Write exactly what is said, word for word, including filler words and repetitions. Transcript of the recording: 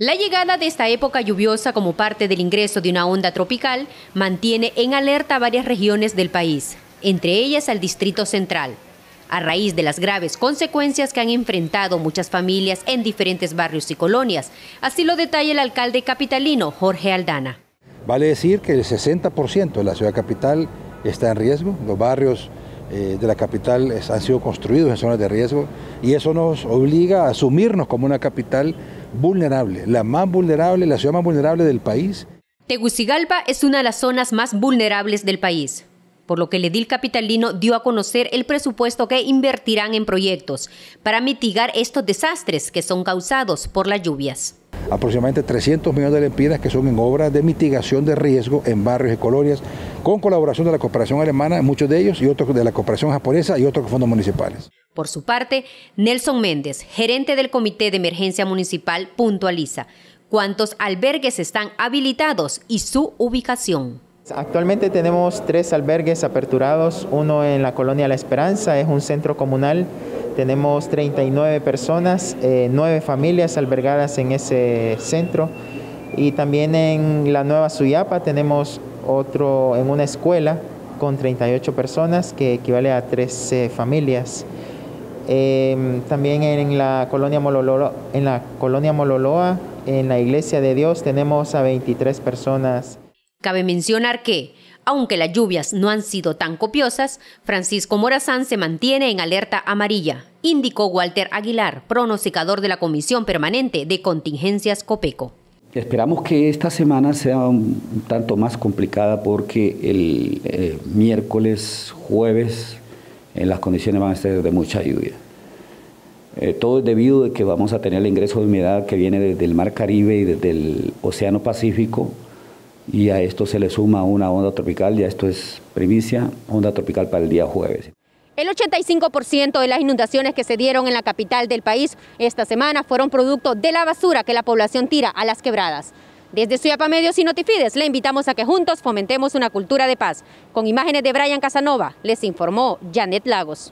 La llegada de esta época lluviosa como parte del ingreso de una onda tropical mantiene en alerta varias regiones del país, entre ellas al Distrito Central, a raíz de las graves consecuencias que han enfrentado muchas familias en diferentes barrios y colonias. Así lo detalla el alcalde capitalino Jorge Aldana. Vale decir que el sesenta por ciento de la ciudad capital está en riesgo, los barrios de la capital han sido construidos en zonas de riesgo y eso nos obliga a asumirnos como una capital vulnerable, la más vulnerable, la ciudad más vulnerable del país. Tegucigalpa es una de las zonas más vulnerables del país, por lo que el edil capitalino dio a conocer el presupuesto que invertirán en proyectos para mitigar estos desastres que son causados por las lluvias. Aproximadamente trescientos millones de lempiras que son en obras de mitigación de riesgo en barrios y colonias, con colaboración de la cooperación alemana, muchos de ellos, y otros de la cooperación japonesa y otros fondos municipales. Por su parte, Nelson Méndez, gerente del Comité de Emergencia Municipal, puntualiza cuántos albergues están habilitados y su ubicación. Actualmente tenemos tres albergues aperturados, uno en la colonia La Esperanza, es un centro comunal. Tenemos treinta y nueve personas, eh, nueve familias albergadas en ese centro. Y también en la Nueva Suyapa tenemos otro en una escuela con treinta y ocho personas, que equivale a trece familias. Eh, también en la, colonia Mololoa, en la colonia Mololoa, en la Iglesia de Dios, tenemos a veintitrés personas. Cabe mencionar que, aunque las lluvias no han sido tan copiosas, Francisco Morazán se mantiene en alerta amarilla, indicó Walter Aguilar, pronosticador de la Comisión Permanente de Contingencias Copeco. Esperamos que esta semana sea un tanto más complicada porque el eh, miércoles, jueves, eh, las condiciones van a ser de mucha lluvia. Eh, todo es debido a que vamos a tener el ingreso de humedad que viene desde el Mar Caribe y desde el Océano Pacífico, y a esto se le suma una onda tropical, ya esto es primicia, onda tropical para el día jueves. El ochenta y cinco por ciento de las inundaciones que se dieron en la capital del país esta semana fueron producto de la basura que la población tira a las quebradas. Desde Suyapa Medios y Notifides le invitamos a que juntos fomentemos una cultura de paz. Con imágenes de Brian Casanova, les informó Janet Lagos.